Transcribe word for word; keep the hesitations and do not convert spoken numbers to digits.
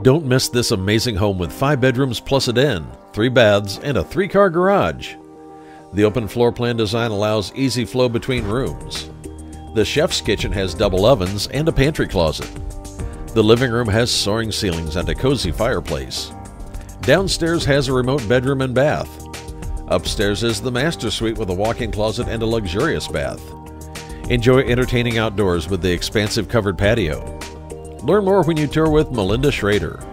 Don't miss this amazing home with five bedrooms plus a den, three baths, and a three-car garage. The open floor plan design allows easy flow between rooms. The chef's kitchen has double ovens and a pantry closet. The living room has soaring ceilings and a cozy fireplace. Downstairs has a remote bedroom and bath. Upstairs is the master suite with a walk-in closet and a luxurious bath. Enjoy entertaining outdoors with the expansive covered patio. Learn more when you tour with Melinda Shrader.